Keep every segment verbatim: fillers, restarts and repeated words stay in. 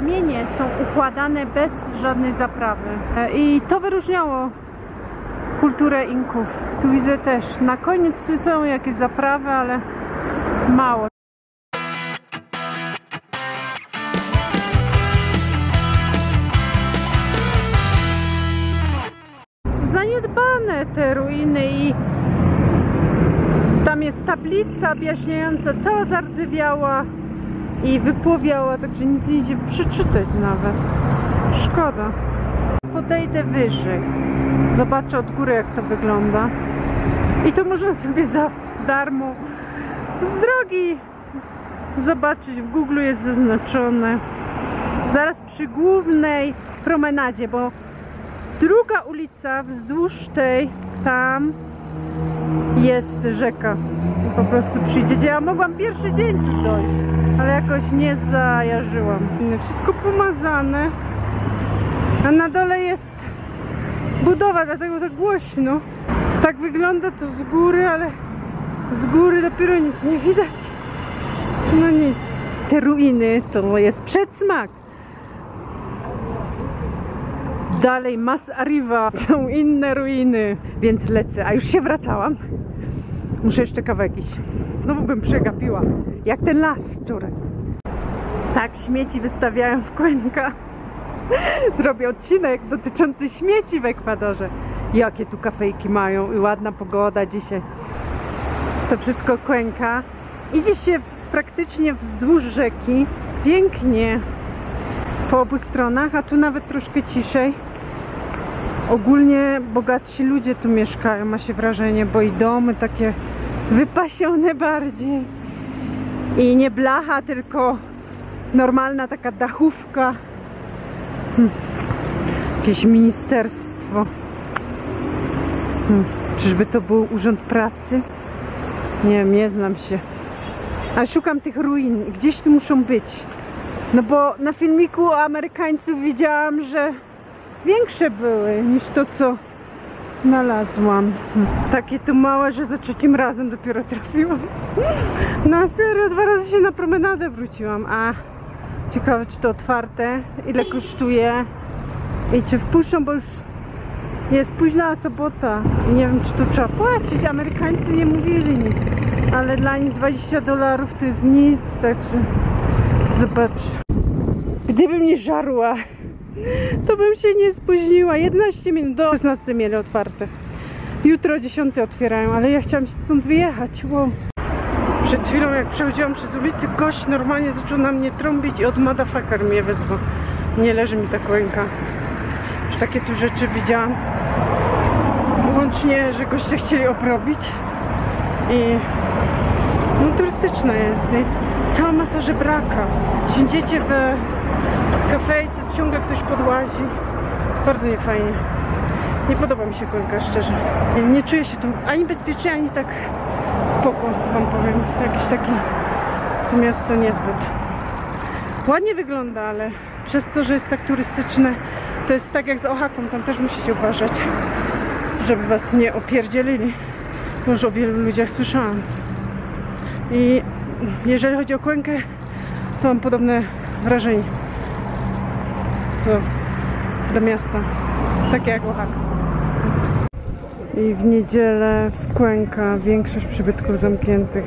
kamienie są układane bez żadnej zaprawy i to wyróżniało kulturę Inków. Tu widzę też na koniec są jakieś zaprawy, ale mało. Zaniedbane te ruiny i tam jest tablica objaśniająca, cała zardzewiała i wypłowiała, także nic nie idzie przeczytać nawet. Szkoda. Podejdę wyżej. Zobaczę od góry, jak to wygląda. I to można sobie za darmo z drogi zobaczyć. W Google jest zaznaczone. Zaraz przy głównej promenadzie, bo druga ulica wzdłuż tej, tam jest rzeka. Po prostu przyjdziecie. Ja mogłam pierwszy dzień tu dojść, ale jakoś nie zajarzyłam. Wszystko pomazane. A na dole jest budowa, dlatego tak głośno. Tak wygląda to z góry, ale z góry dopiero nic nie widać. No nic. Te ruiny to jest przedsmak. Dalej Mas Arriva, są inne ruiny, więc lecę. A już się wracałam. Muszę jeszcze kawałek iść. Znowu bym przegapiła. Jak ten las wczoraj. Tak śmieci wystawiają w Cuenca. Zrobię odcinek dotyczący śmieci w Ekwadorze. Jakie tu kafejki mają i ładna pogoda dzisiaj. To wszystko Cuenca. Idzie się praktycznie wzdłuż rzeki. Pięknie po obu stronach, a tu nawet troszkę ciszej. Ogólnie bogatsi ludzie tu mieszkają, ma się wrażenie, bo i domy takie wypasione bardziej. I nie blacha, tylko normalna taka dachówka. Hmm. Jakieś ministerstwo. Hmm. Czyżby to był Urząd Pracy? Nie wiem, nie znam się. A szukam tych ruin. Gdzieś tu muszą być. No bo na filmiku Amerykańców widziałam, że większe były niż to, co znalazłam. Hmm. Takie tu małe, że za trzecim razem dopiero trafiłam. Na serio, dwa razy się na promenadę wróciłam. A ciekawe, czy to otwarte, ile kosztuje i czy wpuszczą, bo już jest późna sobota. Nie wiem, czy tu trzeba płacić. Amerykańcy nie mówili nic, ale dla nich dwadzieścia dolarów to jest nic, także zobacz. Gdybym nie żarła, to bym się nie spóźniła. jedenaście minut do szesnastej mieli otwarte. Jutro dziesiątej otwierają, ale ja chciałam się stąd wyjechać. Wow. Przed chwilą, jak przechodziłam przez ulicę, gość normalnie zaczął na mnie trąbić i od motherfucker mnie wezwał. Nie leży mi ta Cuenca. Już takie tu rzeczy widziałam. Łącznie, że goście chcieli obrobić. I no, turystyczna jest. I cała masa żebraka. Siedzicie w kafejce, ciągle ktoś podłazi. Bardzo niefajnie. Nie podoba mi się Cuenca, szczerze. Nie czuję się tu ani bezpiecznie, ani tak spoko, wam powiem. Jakieś takie to miasto niezbyt. Ładnie wygląda, ale przez to, że jest tak turystyczne, to jest tak jak z Oaxaką, tam też musicie uważać, żeby was nie opierdzielili. Może o wielu ludziach słyszałam. I jeżeli chodzi o Cuenca, to mam podobne wrażenie co do miasta. Takie jak Oaxaca. I w niedzielę w Cuenca większość przybytków zamkniętych.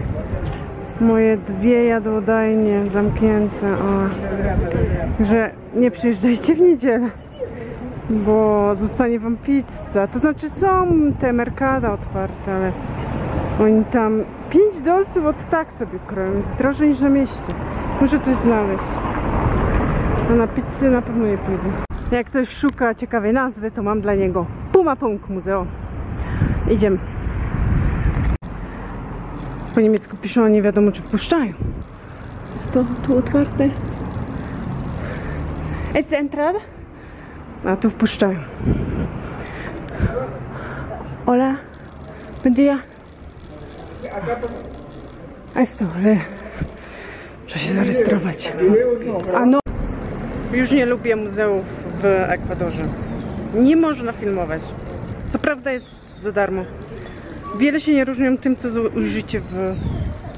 Moje dwie jadłodajnie zamknięte. O. Że nie przyjeżdżajcie w niedzielę, bo zostanie wam pizza. To znaczy są te merkada otwarte, ale oni tam pięć dolców od tak sobie kroją, więc drożej niż na mieście. Muszę coś znaleźć. A na pizzę na pewno nie pójdę. Jak ktoś szuka ciekawej nazwy, to mam dla niego Pumapungo Museum. Idziemy. Po niemiecku piszą, a nie wiadomo, czy wpuszczają. Jest to tu otwarte. Jest entrada? A tu wpuszczają. Hola. Buen dia. Jest to, ale trzeba się zarejestrować. A no. Już nie lubię muzeów w Ekwadorze. Nie można filmować. Co prawda jest za darmo. Wiele się nie różnią tym, co użycie w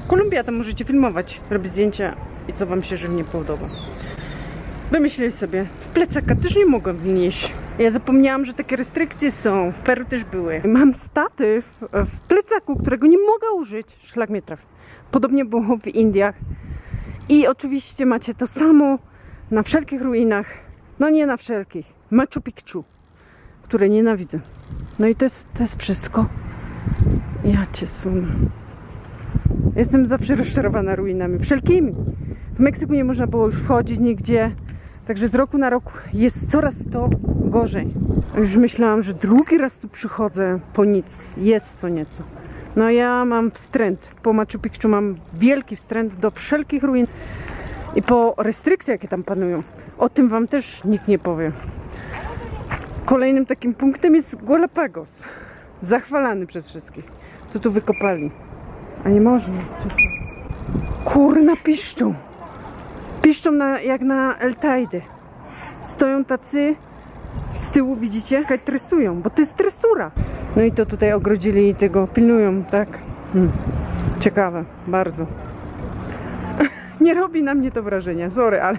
Kolumbii, tam możecie filmować, robić zdjęcia i co wam się żywnie podoba. Wymyślili sobie, w plecaka też nie mogłam wnieść. Ja zapomniałam, że takie restrykcje są, w Peru też były. Mam statyw w plecaku, którego nie mogę użyć. Szlak mnie trafi. Podobnie było w Indiach. I oczywiście macie to samo na wszelkich ruinach. No nie na wszelkich. Machu Picchu, które nienawidzę. No i to jest, to jest wszystko. Ja cię sunę. Jestem zawsze rozczarowana ruinami, wszelkimi. W Meksyku nie można było już wchodzić nigdzie. Także z roku na rok jest coraz to gorzej. Już myślałam, że drugi raz tu przychodzę po nic. Jest co nieco. No ja mam wstręt. Po Machu Picchu mam wielki wstręt do wszelkich ruin. I po restrykcjach, jakie tam panują. O tym wam też nikt nie powie. Kolejnym takim punktem jest Galapagos. Zachwalany przez wszystkich. Co tu wykopali? A nie można. Kurna piszczą. Piszczą na, jak na El Tajde. Stoją tacy z tyłu, widzicie? Kaj tresują, bo to jest tresura. No i to tutaj ogrodzili i tego pilnują, tak? Hmm. Ciekawe, bardzo. Nie robi na mnie to wrażenia, sorry, ale...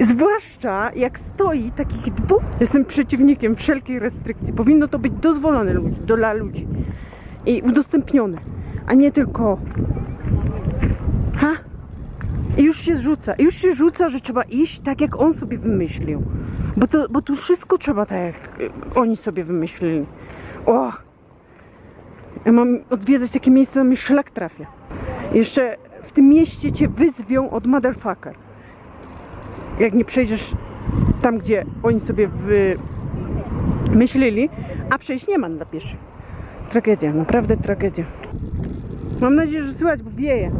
Zwłaszcza jak stoi takich dwóch. Jestem przeciwnikiem wszelkich restrykcji. Powinno to być dozwolone ludzi, dla ludzi. I udostępnione. A nie tylko... Ha? I już się rzuca, już się rzuca, że trzeba iść tak, jak on sobie wymyślił. Bo, to, bo tu wszystko trzeba tak, jak oni sobie wymyślili. O! Ja mam odwiedzać takie miejsce, mi szlak trafia. Jeszcze w tym mieście cię wyzwią od motherfucker. Jak nie przejdziesz tam, gdzie oni sobie wymyślili, a przejść nie ma dla pieszych. Tragedia, naprawdę tragedia. Mam nadzieję, że słychać, bo wieje.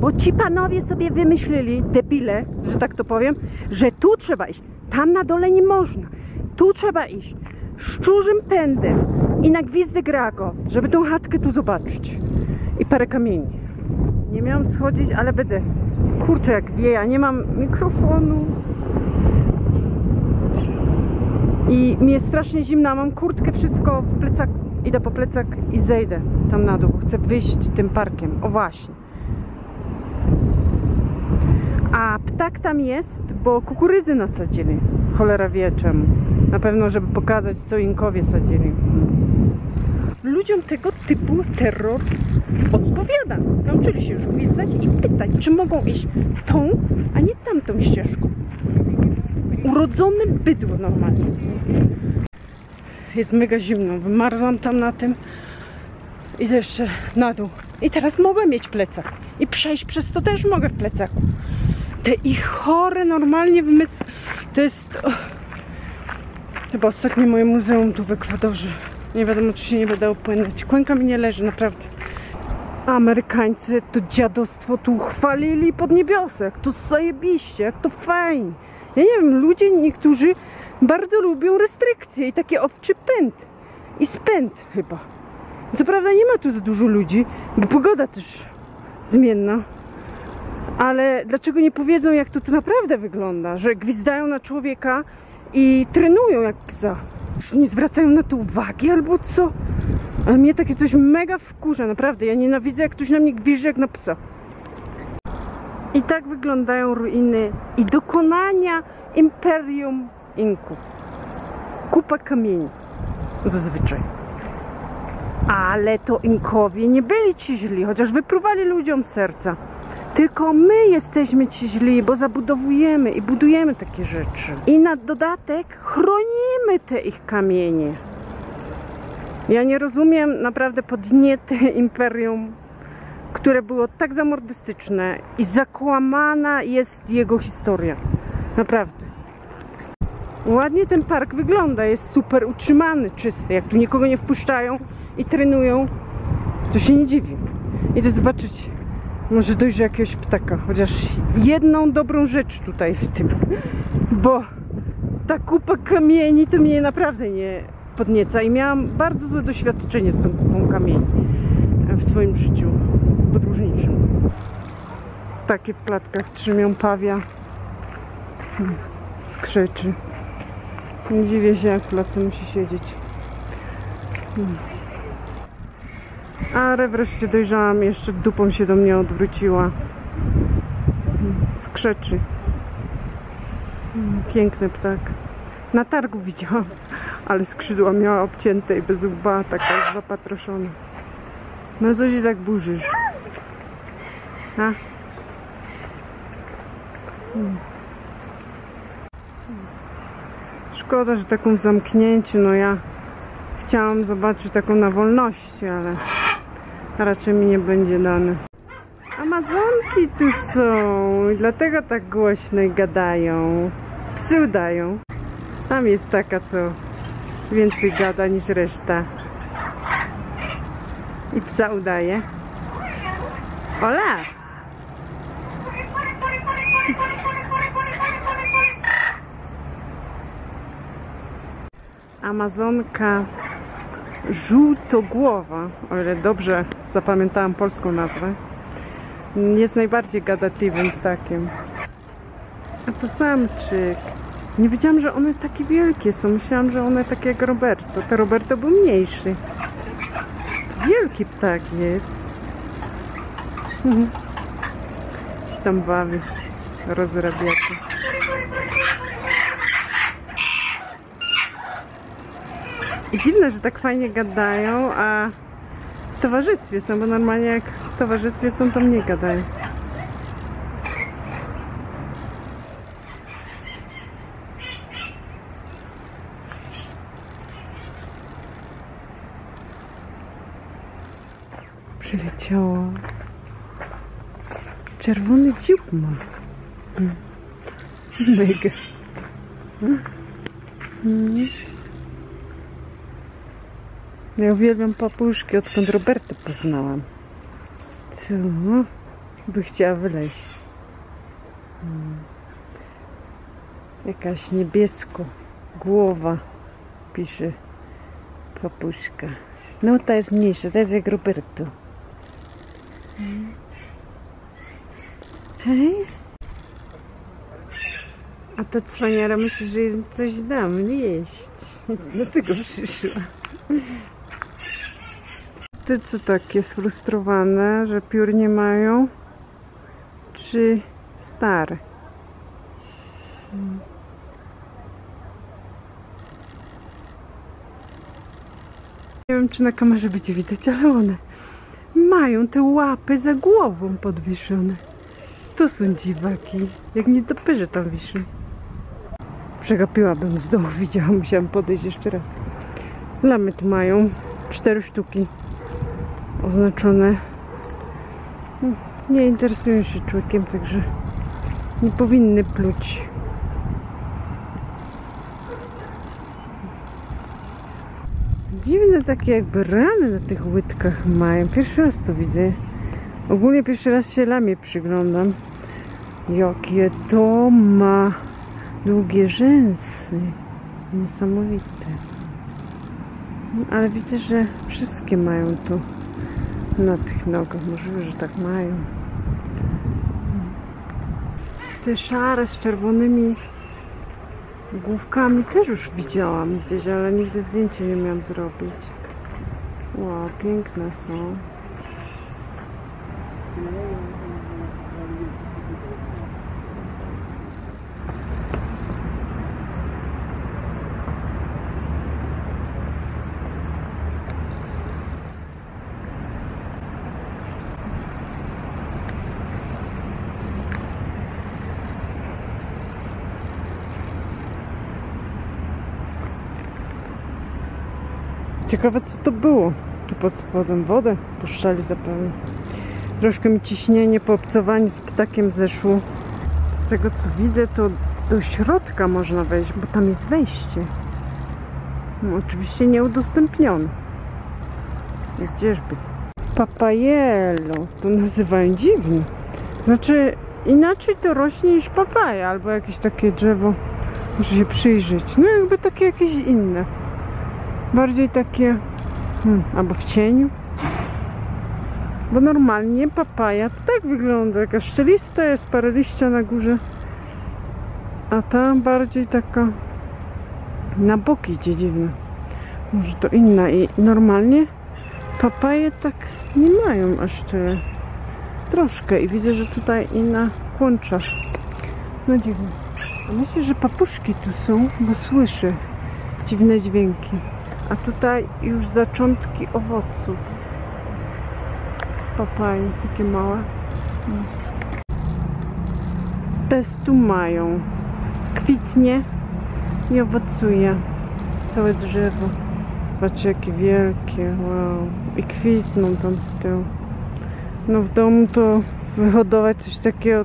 Bo ci panowie sobie wymyślili, debile, że tak to powiem, że tu trzeba iść, tam na dole nie można, tu trzeba iść szczurzym pędem i na gwizdek rago, żeby tą chatkę tu zobaczyć i parę kamieni. Nie miałam schodzić, ale będę. Kurczę, jak wieje, ja nie mam mikrofonu i mi jest strasznie zimna, mam kurtkę, wszystko w plecach, idę po plecach i zejdę tam na dół, bo chcę wyjść tym parkiem, o właśnie. A ptak tam jest, bo kukurydzy nasadzili. Cholera wie czemu. Na pewno, żeby pokazać, co Inkowie sadzili. Ludziom tego typu terror odpowiada. Nauczyli się już gwizdać i pytać, czy mogą iść tą, a nie tamtą ścieżką. Urodzone bydło normalnie. Jest mega zimno. Wymarzłam tam na tym. Idę jeszcze na dół. I teraz mogę mieć plecak. I przejść przez to też mogę w plecaku. Te ich chore normalnie wymysły. To jest oh, chyba ostatnie moje muzeum tu w Ekwadorze. Nie wiadomo, czy się nie będę opłynąć. Cuenca mi nie leży, naprawdę. Amerykańcy to dziadostwo tu chwalili pod niebiosek. To zajebiście, jak to fajnie. Ja nie wiem, ludzie niektórzy bardzo lubią restrykcje i takie owczy pęd. I spęd chyba. Co prawda nie ma tu za dużo ludzi, bo pogoda też zmienna. Ale dlaczego nie powiedzą, jak to tu naprawdę wygląda? Że gwizdają na człowieka i trenują jak psa. Nie zwracają na to uwagi albo co? Ale mnie takie coś mega wkurza, naprawdę. Ja nienawidzę, jak ktoś na mnie gwizdzi jak na psa. I tak wyglądają ruiny i dokonania imperium Inków. Kupa kamieni zazwyczaj. Ale to Inkowie nie byli ci źli, chociaż wypruwali ludziom serca. Tylko my jesteśmy ci źli, bo zabudowujemy i budujemy takie rzeczy. I na dodatek chronimy te ich kamienie. Ja nie rozumiem naprawdę podniety imperium, które było tak zamordystyczne i zakłamana jest jego historia. Naprawdę. Ładnie ten park wygląda, jest super utrzymany, czysty. Jak tu nikogo nie wpuszczają i trenują, to się nie dziwi. Idę zobaczyć. Może dojrzy jakiegoś ptaka, chociaż jedną dobrą rzecz tutaj w tym, bo ta kupa kamieni to mnie naprawdę nie podnieca i miałam bardzo złe doświadczenie z tą kupą kamieni w swoim życiu podróżniczym. Takie w platkach trzymią pawia, skrzeczy. Nie dziwię się, jak w klatce musi siedzieć. Ale wreszcie dojrzałam, jeszcze dupą się do mnie odwróciła. Skrzeczy. Piękny ptak. Na targu widziałam, ale skrzydła miała obcięte i bez łba, taka zapatroszona. No co się tak burzysz? A? Szkoda, że taką w zamknięciu, no ja chciałam zobaczyć taką na wolności, ale raczej mi nie będzie dane. Amazonki tu są i dlatego tak głośno i gadają. Psy udają. Tam jest taka, co więcej gada niż reszta. I psa udaje. Ola! Amazonka żółtogłowa, o ile dobrze zapamiętałam polską nazwę, jest najbardziej gadatliwym ptakiem. A to samczyk. Nie wiedziałam, że one takie wielkie są. Myślałam, że one takie jak Roberto. To Roberto był mniejszy. Wielki ptak jest. Się tam bawi. Rozrabiacie. I dziwne, że tak fajnie gadają, a w towarzystwie są, bo normalnie jak w towarzystwie są, to mniej gadają. Przyleciało. Czerwony dziób ma. Mega. Ja uwielbiam papużki, odkąd Robertę poznałam. Co? By chciała wyleźć. Jakaś niebiesko głowa, pisze papużka. No ta jest mniejsza, ta jest jak Roberto. Hej? A ta cwaniara myśli, że jej coś dam jeść. Dlatego przyszła. Ty co takie sfrustrowane, że piór nie mają? Czy stare? Nie wiem, czy na kamerze będzie widać, ale one mają te łapy za głową podwieszone. To są dziwaki. Jak nie doperze tam wiszą. Przegapiłabym z dołu, widziałam, musiałam podejść jeszcze raz. Lamy tu mają cztery sztuki oznaczone. Nie interesują się człowiekiem, także nie powinny pluć. Dziwne takie jakby rany na tych łydkach mają. Pierwszy raz to widzę. Ogólnie pierwszy raz się lamie przyglądam. Jakie to ma długie rzęsy. Niesamowite. Ale widzę, że wszystkie mają tu na tych nogach. Możliwe, że tak mają. Te szare z czerwonymi główkami też już widziałam gdzieś, ale nigdy zdjęcia nie miałam zrobić. Wow, piękne są. Ciekawe, co to było. Tu pod spodem wodę puszczali zapewne. Troszkę mi ciśnienie po obcowaniu z ptakiem zeszło. Z tego co widzę, to do środka można wejść, bo tam jest wejście. No, oczywiście nieudostępnione. Gdzieżby? Papajelo. To nazywają dziwnie. Znaczy, inaczej to rośnie niż papaja, albo jakieś takie drzewo. Muszę się przyjrzeć. No jakby takie jakieś inne. Bardziej takie, hmm, albo w cieniu. Bo normalnie papaja to tak wygląda, jaka szczelista jest, parę liścia na górze. A ta bardziej taka na boki idzie dziwna. Może to inna i normalnie papaje tak nie mają aż tyle. Troszkę i widzę, że tutaj inna kłącza. No dziwne. Myślę, że papuszki tu są, bo słyszę dziwne dźwięki. A tutaj już zaczątki owoców. Papaje takie małe. Też tu mają. Kwitnie i owocuje całe drzewo. Zobaczcie, jakie wielkie, wow. I kwitną tam z tyłu. No w domu to wyhodować coś takiego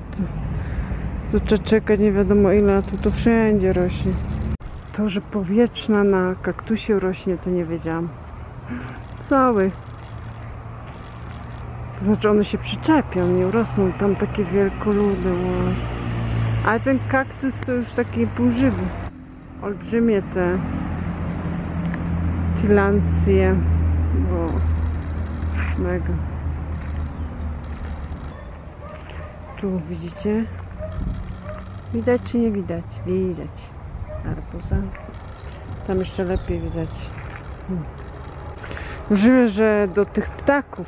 to, to czekać nie wiadomo ile, a to, to wszędzie rośnie. To, że powietrzna na kaktusie rośnie, to nie wiedziałam. Cały. To znaczy one się przyczepią, nie urosną, tam takie wielkoludy. Wow. Ale ten kaktus to już taki półżywy. Olbrzymie te filancje. Wow. Mega. Tu widzicie? Widać czy nie widać? Widać. Arbuza. Tam jeszcze lepiej widać. Możliwe, że do tych ptaków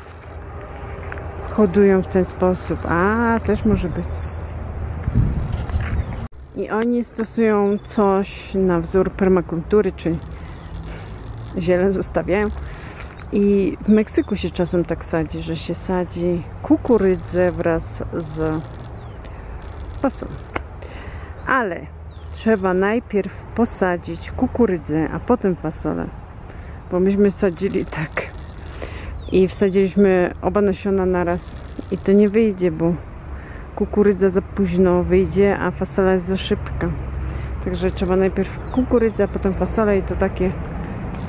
hodują w ten sposób. A, też może być. I oni stosują coś na wzór permakultury, czyli zieleń zostawiają. I w Meksyku się czasem tak sadzi, że się sadzi kukurydzę wraz z pasą. Ale trzeba najpierw posadzić kukurydzę, a potem fasolę. Bo myśmy sadzili tak. I wsadziliśmy oba nasiona naraz. I to nie wyjdzie, bo kukurydza za późno wyjdzie, a fasola jest za szybka. Także trzeba najpierw kukurydzę, a potem fasolę i to takie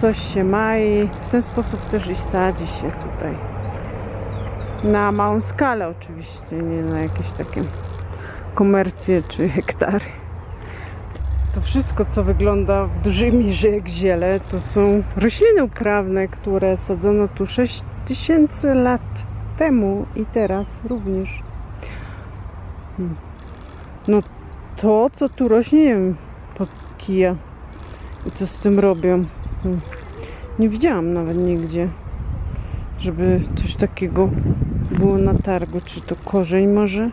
coś się ma i w ten sposób też i sadzi się tutaj. Na małą skalę oczywiście, nie na jakieś takie komercje czy hektary. To wszystko, co wygląda w dużej mierze jak ziele, to są rośliny uprawne, które sadzono tu sześć tysięcy lat temu i teraz również. No to, co tu rośnie, nie wiem, to kija i co z tym robią. Nie widziałam nawet nigdzie, żeby coś takiego było na targu. Czy to korzeń może?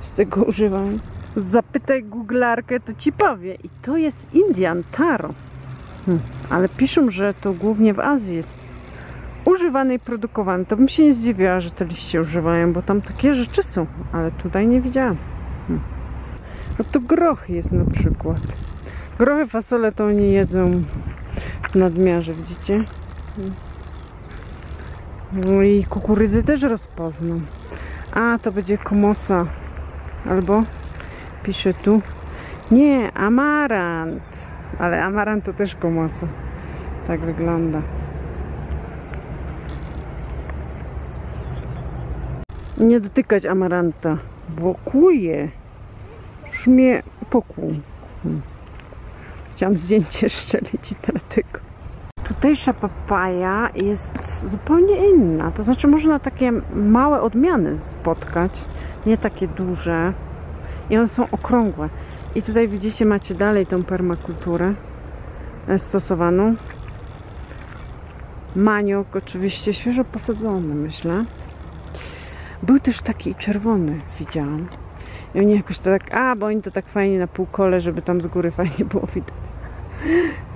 Z tego używam. Zapytaj googlarkę, to ci powie. I to jest Indian Taro. Hmm. Ale piszą, że to głównie w Azji jest używane i produkowane. To bym się nie zdziwiła, że te liście używają, bo tam takie rzeczy są. Ale tutaj nie widziałam. Hmm. No to groch jest na przykład. Grochy, fasole to oni jedzą w nadmiarze, widzicie? No i kukurydzy też rozpoznam. A, to będzie komosa. Albo pisze tu. Nie, amarant. Ale amarant to też komosa. Tak wygląda. Nie dotykać amaranta. Blokuje. Już mnie pokół. Chciałam zdjęcie szczelić i dlatego. Tutejsza papaja jest zupełnie inna. To znaczy można takie małe odmiany spotkać. Nie takie duże. I one są okrągłe. I tutaj widzicie, macie dalej tą permakulturę stosowaną. Maniok oczywiście świeżo posadzony, myślę. Był też taki czerwony, widziałam. I oni jakoś to tak, a bo oni to tak fajnie na półkole, żeby tam z góry fajnie było widać.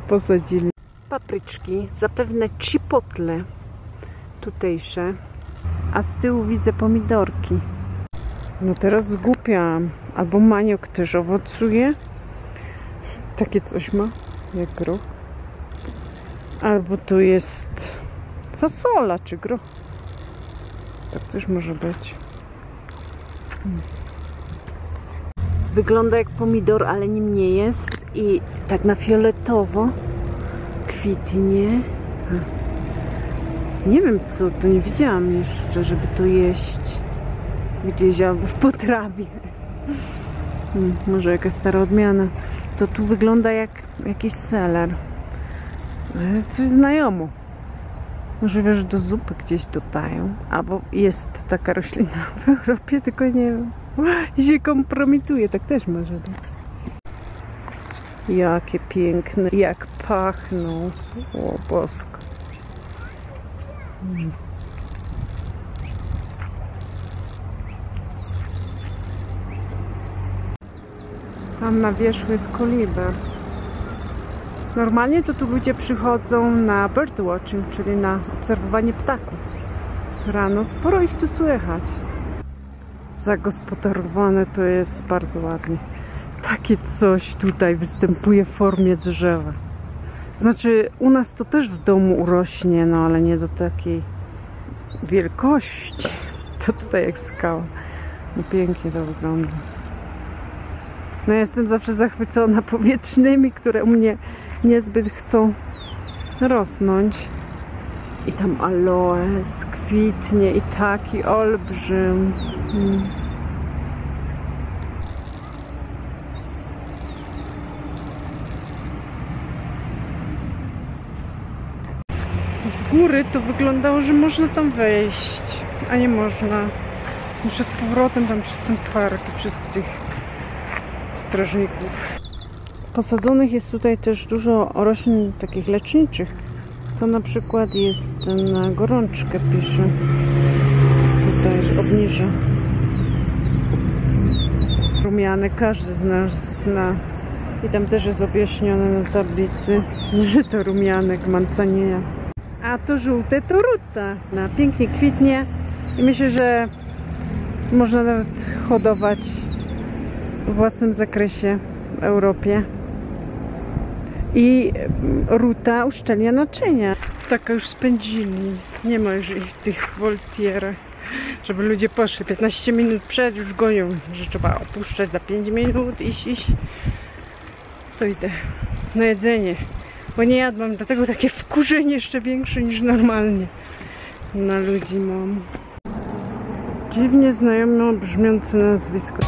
Posadzili. Papryczki, zapewne chipotle tutejsze. A z tyłu widzę pomidorki. No teraz zgłupiam. Albo maniok też owocuje. Takie coś ma, jak groch. Albo tu jest fasola czy groch. Tak też może być. Hmm. Wygląda jak pomidor, ale nim nie jest. I tak na fioletowo kwitnie. Nie wiem co, to nie widziałam jeszcze, żeby to jeść. Gdzieś albo w potrawie. Hmm, może jakaś stara odmiana. To tu wygląda jak jakiś seler. Coś znajomo. Może wiesz, do zupy gdzieś dodają. Albo jest taka roślina w Europie, tylko nie wiem. I się kompromituje, tak też może być. Jakie piękne, jak pachną. O bosko. Hmm. Tam na wierzchu jest koliba. Normalnie to tu ludzie przychodzą na birdwatching, czyli na obserwowanie ptaków. Rano sporo ich tu słychać. Zagospodarowane to jest bardzo ładnie. Takie coś tutaj występuje w formie drzewa. Znaczy u nas to też w domu urośnie, no ale nie do takiej wielkości. To tutaj jak skała. No pięknie to wygląda. No ja jestem zawsze zachwycona powietrznymi, które u mnie niezbyt chcą rosnąć. I tam aloes kwitnie i taki olbrzym. Hmm. Z góry to wyglądało, że można tam wejść, a nie można. Muszę z powrotem tam przez ten park, przez tych strażników. Posadzonych jest tutaj też dużo roślin takich leczniczych. To na przykład jest na gorączkę, pisze. Tutaj obniża. Rumiany każdy z nas zna. I tam też jest objaśnione na tablicy, że to rumianek mancanilla. A to żółte to ruta. Na pięknie kwitnie i myślę, że można nawet hodować w własnym zakresie w Europie. I ruta uszczelnia naczynia. Taka już spędzili. Nie ma już ich w tych woltierach, żeby ludzie poszli. piętnaście minut przed już gonią, że trzeba opuszczać za pięć minut, iść, iść. To idę na jedzenie. Bo nie jadłam, dlatego takie wkurzenie jeszcze większe niż normalnie na ludzi mam. Dziwnie znajomo brzmiące nazwisko.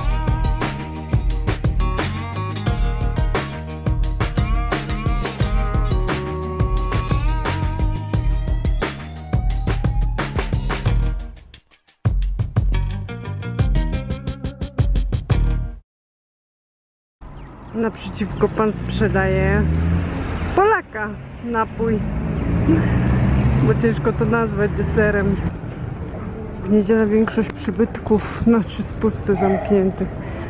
Naprzeciwko pan sprzedaje Polaka napój, bo ciężko to nazwać deserem. W niedzielę większość przybytków, znaczy spusty zamkniętych.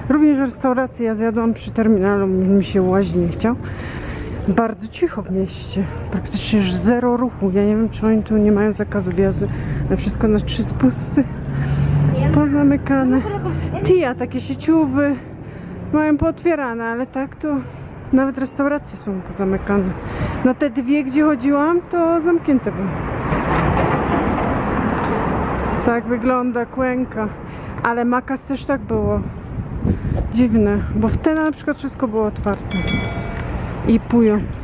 Również restauracje. Ja zjadłam przy terminalu, mi się łaźnie chciał. Bardzo cicho w mieście, praktycznie już zero ruchu. Ja nie wiem, czy oni tu nie mają zakazu wjazdu, ale wszystko na trzy spusty pozamykane. Tija, takie sieciowy mają pootwierane, ale tak to nawet restauracje są pozamykane. Na te dwie, gdzie chodziłam, to zamknięte były. Tak wygląda Cuenca, ale Macas też tak było. Dziwne, bo wtedy na przykład wszystko było otwarte. I Puyo.